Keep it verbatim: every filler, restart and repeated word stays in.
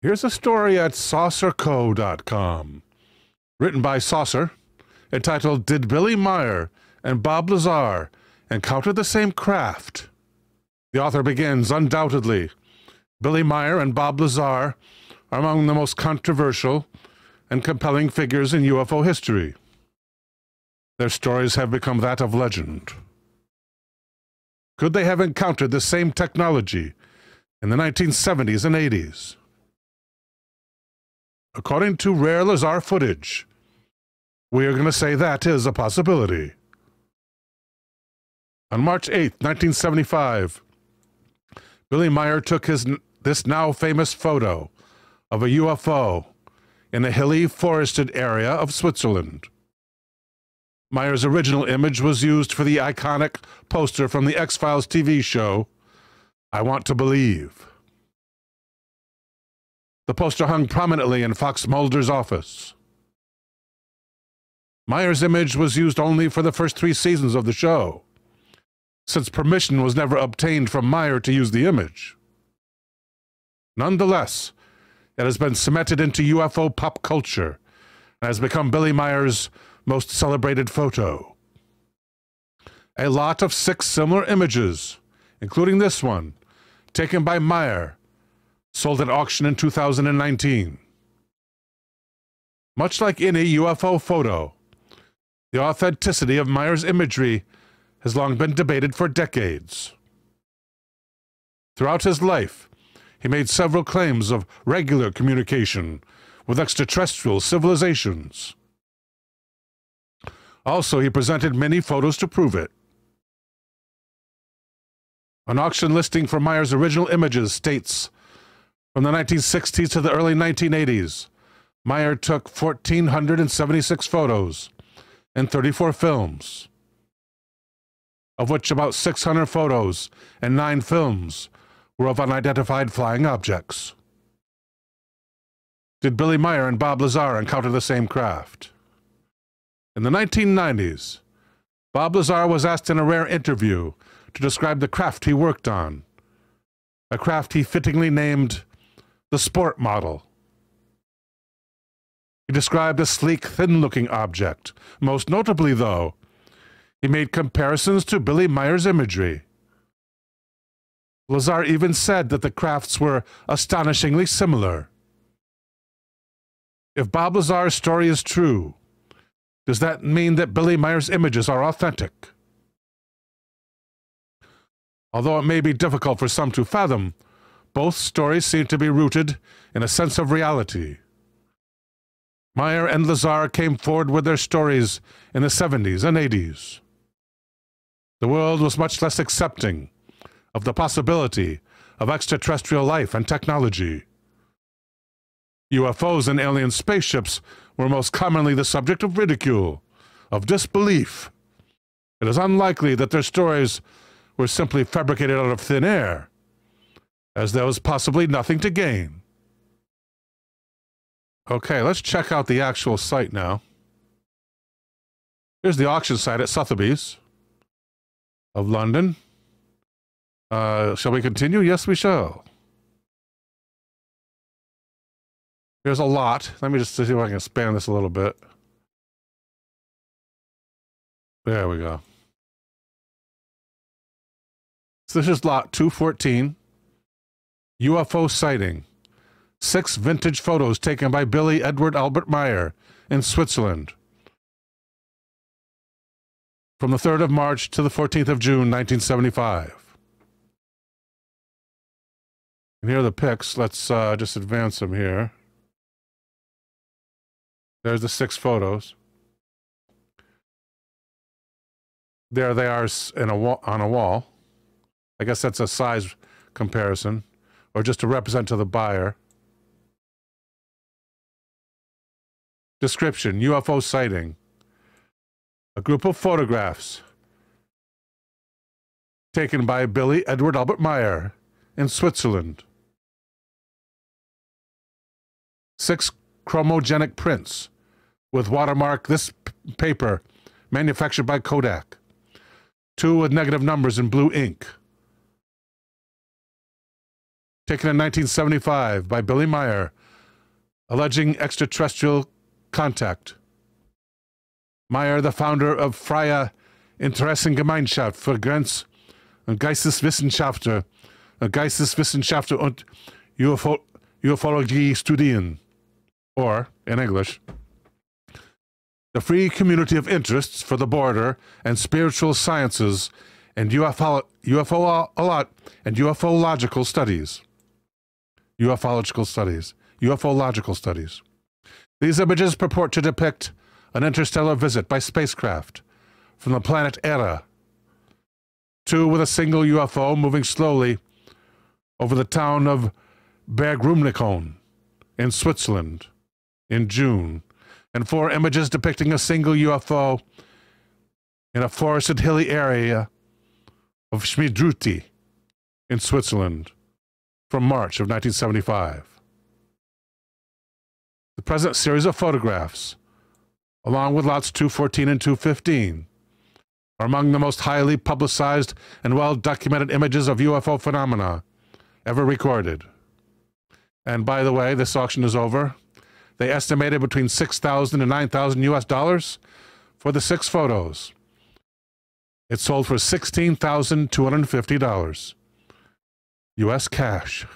Here's a story at Saucer Co dot com, written by Saucer, entitled "Did Billy Meier and Bob Lazar Encounter the Same Craft?" The author begins, "Undoubtedly, Billy Meier and Bob Lazar are among the most controversial and compelling figures in U F O history. Their stories have become that of legend. Could they have encountered the same technology in the nineteen seventies and eighties? According to rare Lazar footage, we are going to say that is a possibility. On March eighth, nineteen seventy-five, Billy Meier took his this now famous photo of a U F O in a hilly, forested area of Switzerland. Meier's original image was used for the iconic poster from the X-Files T V show, I Want to Believe. The poster hung prominently in Fox Mulder's office. Meier's image was used only for the first three seasons of the show, since permission was never obtained from Meier to use the image. Nonetheless, it has been cemented into U F O pop culture and has become Billy Meier's most celebrated photo. A lot of six similar images, including this one, taken by Meier, sold at auction in two thousand nineteen. Much like any U F O photo, the authenticity of Meier's imagery has long been debated for decades. Throughout his life, he made several claims of regular communication with extraterrestrial civilizations. Also, he presented many photos to prove it. An auction listing for Meier's original images states, from the nineteen sixties to the early nineteen eighties, Meier took one thousand four hundred seventy-six photos and thirty-four films, of which about six hundred photos and nine films were of unidentified flying objects. Did Billy Meier and Bob Lazar encounter the same craft? In the nineteen nineties, Bob Lazar was asked in a rare interview to describe the craft he worked on, a craft he fittingly named the Sport Model. He described a sleek, thin-looking object. Most notably, though, he made comparisons to Billy Meier's imagery. Lazar even said that the crafts were astonishingly similar. If Bob Lazar's story is true, does that mean that Billy Meier's images are authentic? Although it may be difficult for some to fathom, both stories seem to be rooted in a sense of reality. Meier and Lazar came forward with their stories in the seventies and eighties. The world was much less accepting of the possibility of extraterrestrial life and technology. U F Os and alien spaceships were most commonly the subject of ridicule, of disbelief. It is unlikely that their stories were simply fabricated out of thin air, as there was possibly nothing to gain. Okay, let's check out the actual site now. Here's the auction site at Sotheby's of London. Uh, shall we continue? Yes, we shall. There's a lot. Let me just see if I can expand this a little bit. There we go. So this is lot two fourteen. U F O sighting. Six vintage photos taken by Billy Eduard Albert Meier in Switzerland from the third of March to the fourteenth of June, nineteen seventy-five. And here are the pics. Let's uh, just advance them here. There's the six photos. There they are in a wall, on a wall. I guess that's a size comparison, or just to represent to the buyer. Description: U F O sighting. A group of photographs taken by Billy Eduard Albert Meier in Switzerland. Six chromogenic prints with watermark this paper manufactured by Kodak, two with negative numbers in blue ink, taken in nineteen seventy-five by Billy Meier, alleging extraterrestrial contact. Meier, the founder of Freie Interessengemeinschaft für Grenz- und Geisteswissenschaftler, Geisteswissenschaftler und UFO Ufology Studien, or, in English, the Free Community of Interests for the Border and Spiritual Sciences and UFO, UFO a lot and UFOlogical Studies. UFOlogical Studies. UFOlogical Studies. These images purport to depict an interstellar visit by spacecraft from the planet Era. Two with a single U F O moving slowly over the town of Bergrubenikon in Switzerland in June, and four images depicting a single U F O in a forested hilly area of Schmidruti in Switzerland from March of nineteen seventy-five. The present series of photographs, along with lots two fourteen and two fifteen, are among the most highly publicized and well-documented images of U F O phenomena ever recorded. And by the way, this auction is over. They estimated between six thousand dollars and nine thousand dollars U S dollars for the six photos. It sold for sixteen thousand two hundred fifty dollars U S cash.